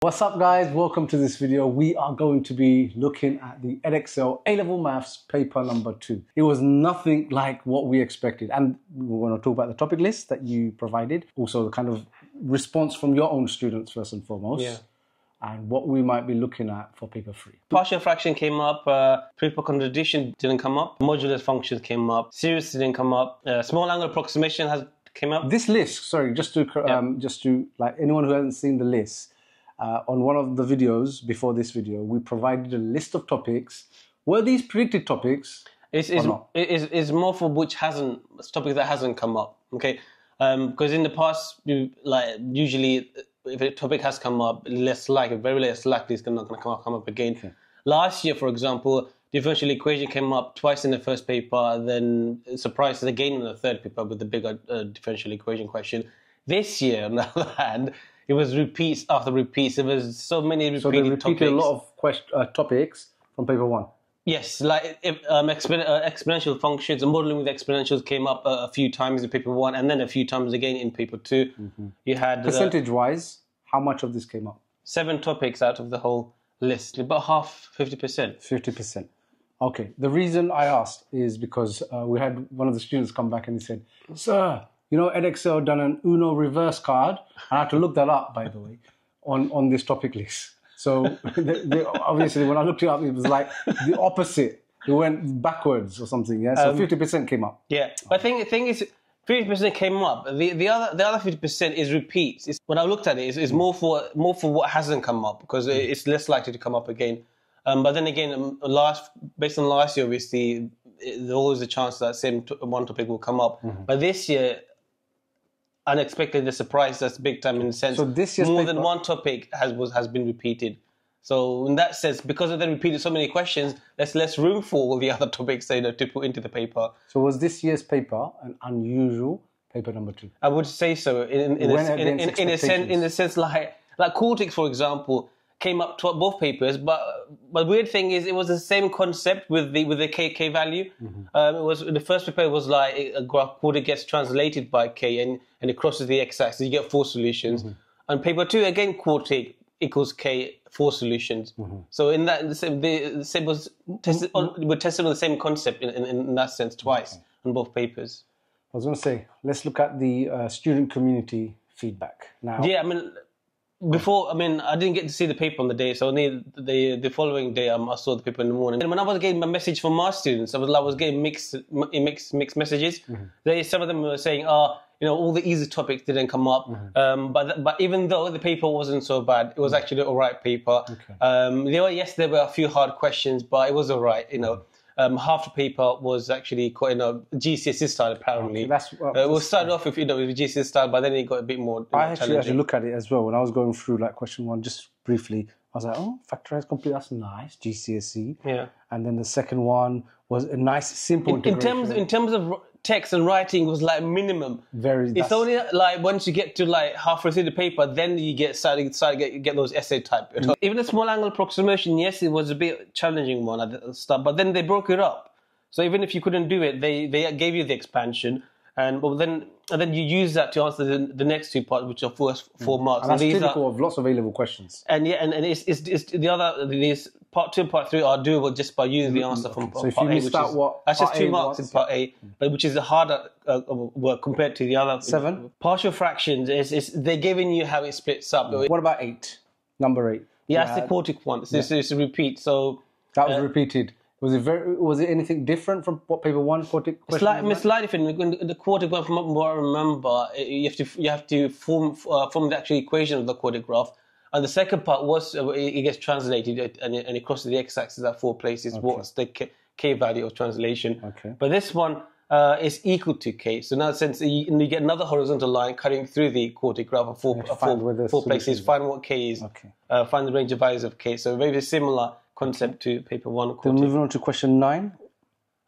What's up guys, welcome to this video. We are going to be looking at the Edexcel A-Level Maths paper number 2. It was nothing like what we expected, and we're going to talk about the topic list that you provided, also the kind of response from your own students first and foremost, and what we might be looking at for paper 3. Partial fraction came up, pre-precondition didn't come up, modulus functions came up, series didn't come up, small angle approximation came up. This list, sorry, just to like anyone who hasn't seen the list, on one of the videos before this video, we provided a list of topics. Were these predicted topics? It's more for which hasn't topics that hasn't come up. Okay, because in the past, usually if a topic has come up, very less likely it's not going to come up again. Okay. Last year, for example, differential equation came up twice in the first paper, then surprises again in the third paper with the bigger differential equation question. This year, on the other hand, it was repeats after repeats. There was so many repeated topics. So they repeated a lot of topics from paper 1. Yes, like exponential functions and modeling with exponentials came up a few times in paper 1, and then a few times again in paper 2. Mm-hmm. You had percentage-wise, how much of this came up? 7 topics out of the whole list, about half, 50%. 50%. Okay. The reason I asked is because we had one of the students come back and he said, "Sir, you know, Edexcel done an Uno reverse card." I had to look that up, by the way, on this topic list. So obviously, when I looked it up, it was like the opposite. It went backwards or something. Yeah, so 50% came up. Yeah, but the thing is, 50% came up. The other 50% is repeats. It's, when I looked at it, it's more for what hasn't come up because it's less likely to come up again. But then again, based on last year, obviously, there's always a chance that same one topic will come up. Mm-hmm. But this year, unexpected, the surprise that's big time in the sense. So this year's more than one topic has been repeated. So in that sense, because of the repeated so many questions, there's less room for all the other topics to put into the paper. So was this year's paper an unusual paper number 2? I would say so. In a sense, like cortex, for example, came up to both papers, but the weird thing is it was the same concept with the KK value. Mm-hmm. It was the first paper was like a graph order gets translated by K and it crosses the x-axis. You get 4 solutions. Mm-hmm. And paper 2 again, quartic equals K, 4 solutions. Mm-hmm. So in that the same was tested on, we're tested on the same concept in that sense twice on both papers. I was going to say let's look at the student community feedback now. Yeah, I mean. Before, I mean, I didn't get to see the paper on the day, so only the following day I saw the paper in the morning. And when I was getting my message from my students, I was getting mixed messages. Mm-hmm. Some of them were saying, "Oh, you know, all the easy topics didn't come up." Mm-hmm. But even though the paper wasn't so bad, it was actually an all right paper. Okay. Yes, there were a few hard questions, but it was all right, you know. Mm-hmm. Half the paper was actually quite, GCSE style, apparently. Okay, we'll start off with, with GCSE style, but then it got a bit more challenging. I actually had to look at it as well. When I was going through, like, question 1, just briefly, I was like, oh, factorize complete, that's nice, GCSE. Yeah. And then the second one was a nice, simple in terms of text and writing was, like, minimum. It's only, like, once you get to, like, halfway through the paper, then you start to get those essay type. You know? Mm-hmm. Even a small angle approximation, yes, it was a bit challenging one at the start, but then they broke it up. So even if you couldn't do it, they gave you the expansion, and then you use that to answer the next 2 parts, which are four marks. And that's typical of lots of A-level questions. And yeah, and it's the other these part 2 and part 3 are doable just by using the answer from part A. So if you missed out that's just 2 marks in part A, but which is the harder work compared to the other 7 partial fractions. Is they're giving you how it splits up. What about 8? Number 8. Yeah, that's the quartic one. It's a repeat. So that was repeated. Was it anything different from what paper 1 quartic question? Slightly different. In the quartic graph, from what I remember, you have to form the actual equation of the quartic graph, and the second part was it gets translated and it crosses the x-axis at 4 places. Okay. What's the k value of translation? Okay. But this one is equal to k, so in that sense you get another horizontal line cutting through the quartic graph at 4 places. Find what k is. Okay. Find the range of values of k. So very similar concept to paper 1. Then moving on to question 9.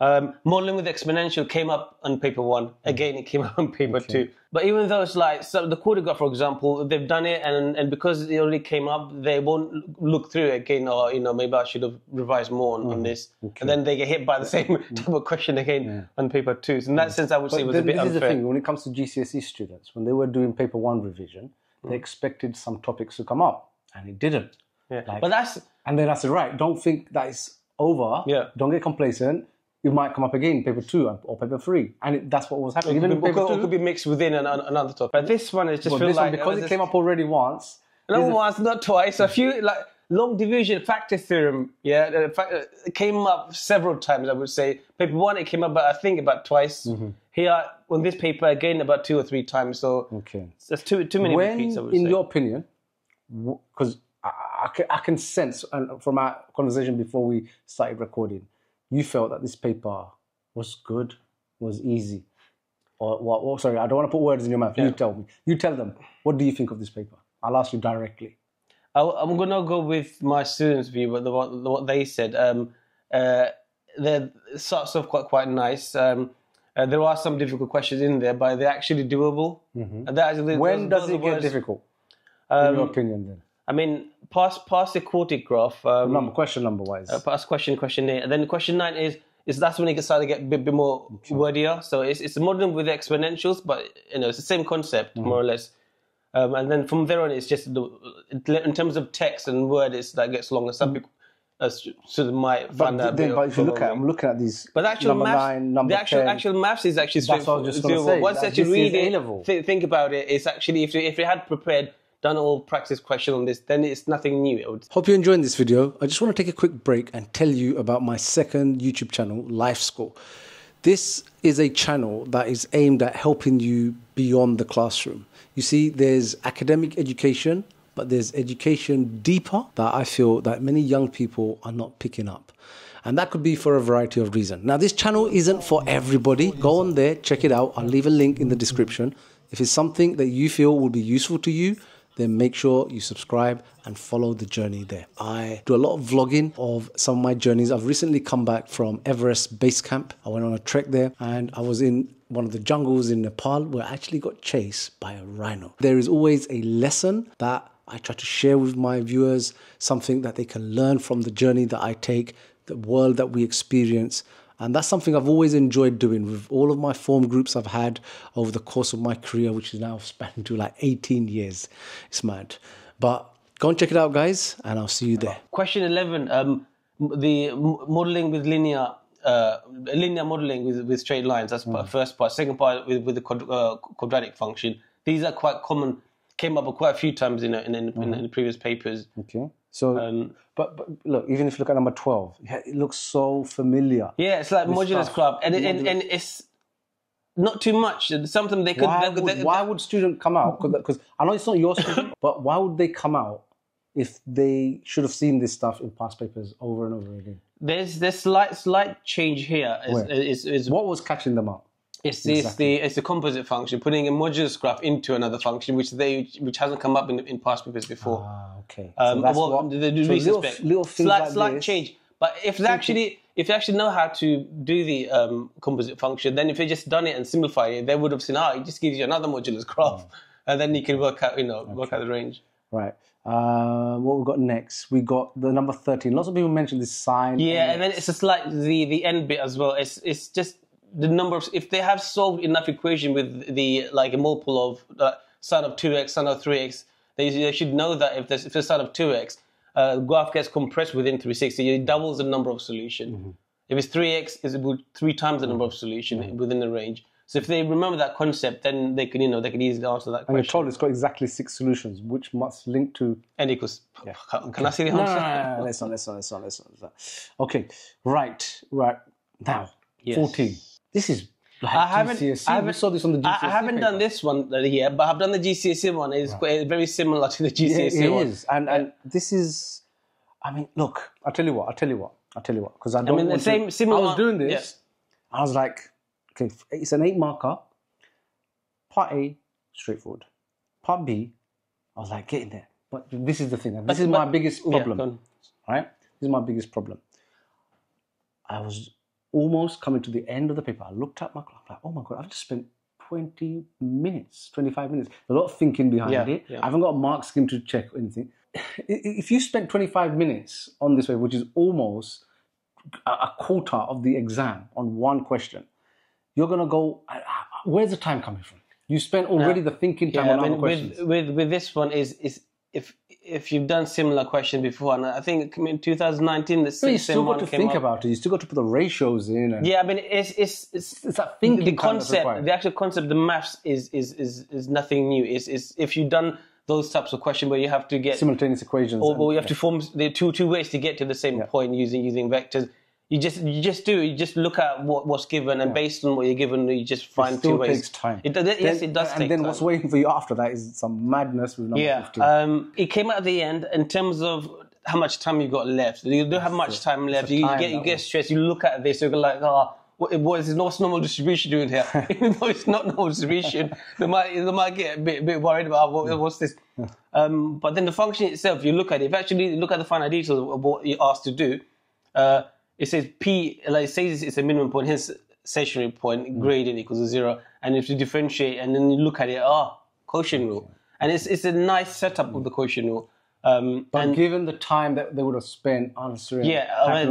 Modeling with exponential came up on paper 1. Again, it came up on paper 2. But even though it's like, so the quartic graph, for example, they've done it, and because it already came up, they won't look through it again, or, maybe I should have revised more on this. Okay. And then they get hit by the same type of question again on paper 2. So in that sense, I would say it was a bit unfair. This is the thing, when it comes to GCSE students, when they were doing paper 1 revision, they expected some topics to come up. and it didn't. Yeah. Like, but that's, and then I said, right, don't think that it's over. Yeah. Don't get complacent. It might come up again, paper 2 or paper 3, and that's what was happening. Even paper 2 could be mixed within another topic. But this one is just because it came up already once. Not once, not twice. A few like long division factor theorem. Yeah, it came up several times. I would say paper 1 it came up, but I think about twice. Mm-hmm. Here on this paper again about 2 or 3 times. So okay, that's too many repeats. I would say. In your opinion, because I can sense from our conversation before we started recording, you felt that this paper was good, was easy. Or, well, sorry, I don't want to put words in your mouth. Yeah. You tell me. You tell them. What do you think of this paper? I'll ask you directly. I'm going to go with my students' view, what they said. It starts off quite nice. There are some difficult questions in there, but they're actually doable. Mm-hmm. When does it get difficult, in your opinion, then? I mean, past the quartic graph. Question number wise. Past question 8, and then question 9 is that's when it starts to get a bit more wordier. So it's a model with exponentials, but you know it's the same concept more or less. And then from there on, it's just in terms of text and word, that gets longer. Some people might find that. But if you look at, I'm looking at these. But actual actual maths is actually straightforward. That's what I was just going to say. Once that you read it, think about it. It's actually if you had prepared. Done all practice question on this, then it's nothing new. Hope you're enjoying this video. I just want to take a quick break and tell you about my second YouTube channel, LifeSkool. This is a channel that is aimed at helping you beyond the classroom. You see, there's academic education, but there's education deeper that I feel that many young people are not picking up. And that could be for a variety of reasons. Now, this channel isn't for everybody. Go on there, check it out. I'll leave a link in the description. If it's something that you feel will be useful to you, then make sure you subscribe and follow the journey there. I do a lot of vlogging of some of my journeys. I've recently come back from Everest Base Camp. I went on a trek there and I was in one of the jungles in Nepal where I actually got chased by a rhino. There is always a lesson that I try to share with my viewers, something that they can learn from the journey that I take, the world that we experience. And that's something I've always enjoyed doing with all of my form groups I've had over the course of my career, which is now spanned to like 18 years. It's mad. But go and check it out, guys, and I'll see you there. Question 11, the modelling with linear modelling with straight lines. That's the first part. Second part with the quadratic function. These are quite common, came up quite a few times in the previous papers. Okay. So, but look, even if you look at number 12, it looks so familiar. Yeah, it's like modulus club, and it's not too much. Something they could. Why would student come out? Because I know it's not your student, but why would they come out if they should have seen this stuff in past papers over and over again? There's slight change here. What was catching them out? It's the composite function, putting a modulus graph into another function, which hasn't come up in past papers before. Ah, okay. So that's little slight change. But if they actually know how to do the composite function, then if they just done it and simplified it, they would have seen, it just gives you another modulus graph, and then you can work out, work out the range. Right. What we've got next, we got the number 13. Lots of people mentioned this sign. Yeah, and then it's a slight the end bit as well. It's just the number of, if they have solved enough equation with the like a multiple of sine of 2x, sine of 3x, they should know that if there's sine of 2x, graph gets compressed within 360, it doubles the number of solution. If it's 3x, it's 3 times the number of solution within the range. So if they remember that concept, then they can easily answer that question. And you're told it's got exactly 6 solutions, which must link to n equals. Yeah. Can I see the answer? No, let's not. Okay, right now, yes. 14. This is like GCSE. I haven't saw this on the GCSE. I haven't done this one here, but I've done the GCSE one. It's quite very similar to the GCSE one. It is, and this is. I mean, look. I'll tell you what. Because I don't. I was doing this. Yeah. I was like, okay, it's an 8 marker. Part A, straightforward. Part B, I was like getting there, but this is the thing. This is my biggest problem. Yeah, right? This is my biggest problem. I was almost coming to the end of the paper. I looked at my clock, like, oh my God, I've just spent 20 minutes, 25 minutes. A lot of thinking behind it. Yeah. I haven't got a mark scheme to check or anything. If you spent 25 minutes on this paper, which is almost a quarter of the exam on one question, you're going to go, where's the time coming from? You spent already the thinking time on other questions. With this one, is if you've done similar question before, and I think in 2019 the same one came up. You still got to think about it. You still got to put the ratios in. And yeah, I mean, it's that thinking. The concept, the actual concept, the maths is nothing new. Is if you've done those types of questions where you have to get simultaneous equations, or you have to form the two ways to get to the same point using vectors. You just look at what's given, and based on what you're given, you just find two ways. It takes time. Yes, it does take time. And then what's waiting for you after that is some madness with number 15. It came out at the end in terms of how much time you got left. You don't have much time left. You get stressed. You look at this. You're like, oh, what is this? What's normal distribution doing here? Even though it's not normal distribution, they might get a bit worried about what's this. Yeah. But then the function itself, you look at it. If you actually look at the finer details of what you're asked to do. It says P, like it says it's a minimum point, hence stationary point, gradient equals 0. And if you differentiate and then you look at it, quotient rule. And it's a nice setup of the quotient rule. But given the time that they would have spent answering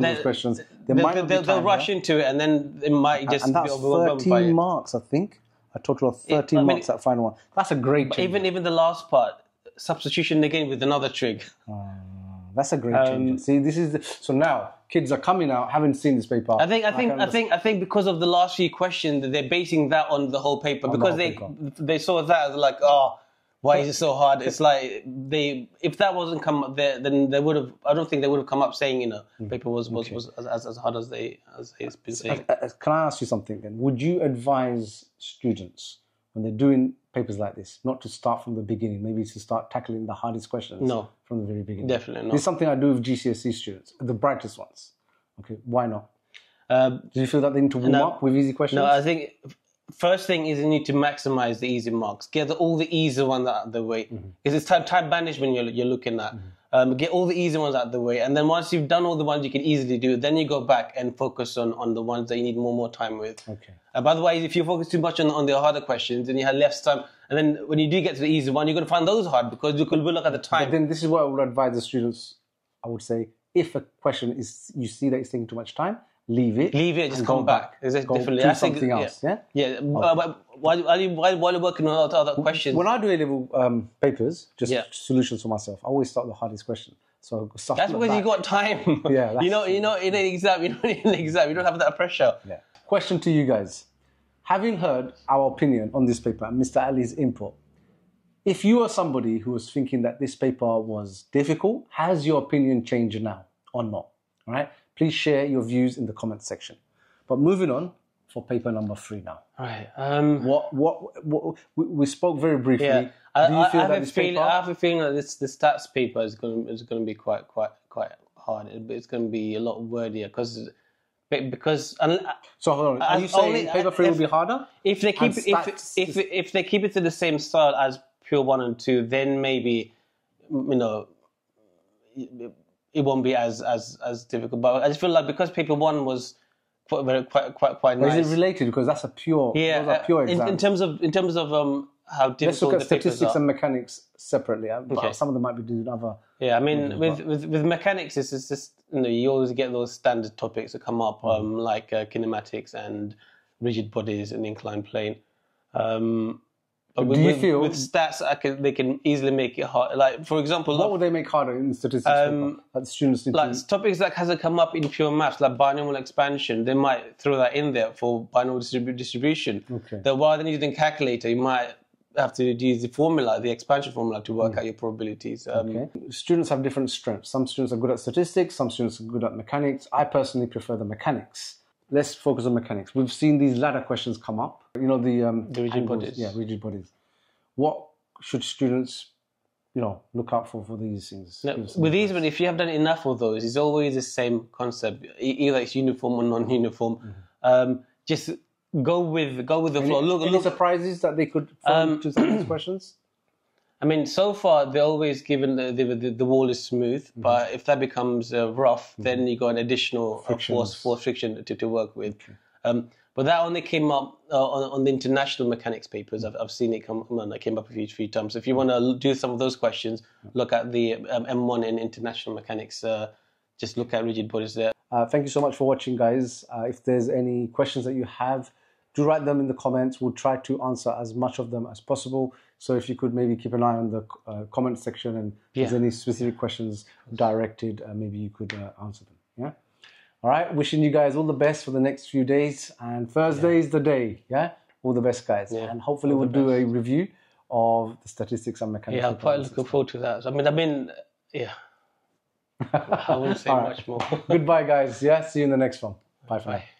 those questions, they'll rush into it, and then it might just be overwhelmed by it. 13 marks, I think. A total of 13 marks, that final one. That's a great change. Even the last part, substitution again with another trig. That's a great change. See, this is so now kids are coming out haven't seen this paper. I think because of the last few questions, they're basing that on the whole paper because they saw that as like, oh, why is it so hard? It's like if that wasn't come up there, then they would have. I don't think they would have come up saying paper was as hard as it's been saying. Can I ask you something then? Would you advise students when they're doing papers like this, not to start from the beginning, maybe to start tackling the hardest questions from the very beginning? Definitely not. This is something I do with GCSE students, the brightest ones. Okay, why not? Do you feel that they need to warm up with easy questions? No, I think first thing is you need to maximize the easy marks. Get all the easy ones out of the way. Because it's time management you're looking at. Get all the easy ones out of the way. And then once you've done all the ones you can easily do, then you go back and focus on the ones that you need more time with. Okay. Otherwise, if you focus too much on the harder questions, then you have less time. And then when you do get to the easy one, you're going to find those hard because you could look at the time. But then this is what I would advise the students. I would say, if a question is, you see that it's taking too much time, leave it. Leave it, just come back. Do something else, yeah? While you're working on other questions. When I do A-level papers, solutions for myself, I always start with the hardest question. So that's because you got time. Yeah. You know, in an exam, you don't need an exam. You don't have that pressure. Yeah. Question to you guys. Having heard our opinion on this paper and Mr. Ali's input, if you are somebody who was thinking that this paper was difficult, has your opinion changed now or not? All right? Please share your views in the comments section. But moving on for paper number 3 now. Right. What we spoke very briefly. Yeah. I have a feeling that the stats paper is going to be quite hard. It's going to be a lot wordier because so hold on. Are you saying paper 3 will be harder? If they keep it to the same style as pure 1 and 2, then maybe it won't be as difficult. But I just feel like because paper 1 was quite nice. Is it related because that's a pure those are pure exams. In terms of how difficult the papers are. Let's look at statistics and mechanics separately. Okay. Some of them might be doing other. Yeah, I mean with mechanics, it's just you always get those standard topics that come up like kinematics and rigid bodies and inclined plane. But do you feel with stats, they can easily make it hard. Like for example, what would they make harder in statistics? That students need to... topics that hasn't come up in pure maths, like binomial expansion. They might throw that in there for binomial distribution. Okay. That rather than using calculator, you might have to use the formula, the expansion formula, to work out your probabilities. Students have different strengths. Some students are good at statistics. Some students are good at mechanics. I personally prefer the mechanics. Let's focus on mechanics. We've seen these ladder questions come up. You know, the rigid angles, bodies. Yeah, rigid bodies. What should students, look out for these things? Now, with these, but if you have done enough of those, it's always the same concept. Either it's uniform or non-uniform. Just go with the flow. Any surprises that they could to some of these questions? I mean, so far they're always given the wall is smooth, but if that becomes rough, then you got an additional force friction to work with. Okay. But that only came up on the international mechanics papers. I've seen it came up a few times. If you want to do some of ththose questions, look at the M1 in international mechanics. Just look at rigid bodies there. Thank you so much for watching, guys. If there's any questions that you have, do write them in the comments. We'll try to answer as much of them as possible. So if you could maybe keep an eye on the comment section, and if there's any specific questions directed, maybe you could answer them. Yeah. All right. Wishing you guys all the best for the next few days. And Thursday is the day. Yeah. All the best, guys. Yeah. And hopefully we'll do a review of the statistics and mechanics. Yeah, I'm quite looking forward to that. I mean, yeah. I wouldn't say much more. Goodbye, guys. Yeah. See you in the next one. Bye for now.